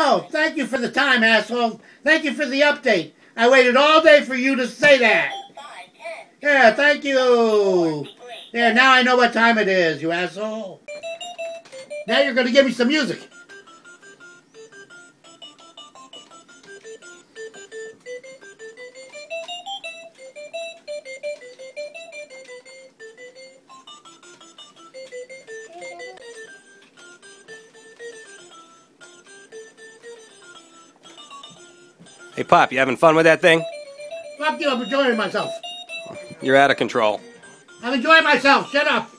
Oh, thank you for the time, asshole. Thank you for the update. I waited all day for you to say that. Yeah, thank you. Yeah, now I know what time it is, you asshole. Now you're going to give me some music. Hey, Pop, you having fun with that thing? Fuck you, I'm enjoying myself. You're out of control. I'm enjoying myself. Shut up.